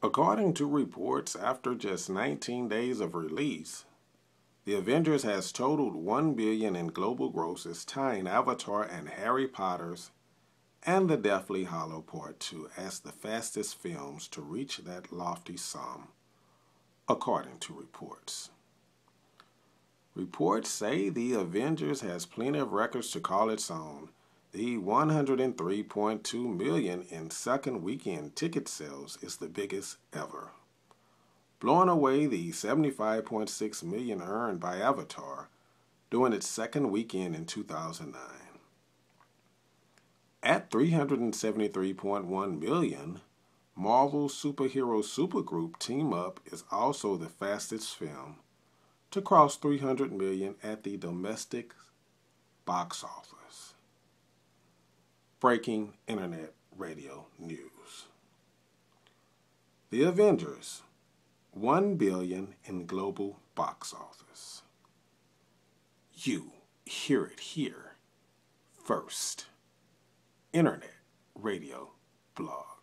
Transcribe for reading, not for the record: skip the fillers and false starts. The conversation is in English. According to reports, after just 19 days of release, The Avengers has totaled $1 billion in global grosses, tying Avatar and Harry Potter's and The Deathly Hallows Part 2 as the fastest films to reach that lofty sum, according to reports. Reports say The Avengers has plenty of records to call its own. The $103.2 million in second weekend ticket sales is the biggest ever, blowing away the $75.6 million earned by Avatar during its second weekend in 2009. At $373.1 million, Marvel's superhero supergroup Team Up is also the fastest film to cross $300 million at the domestic box office, breaking internet radio news. The Avengers, $1 billion in global box office. You hear it here first. Internet radio blog.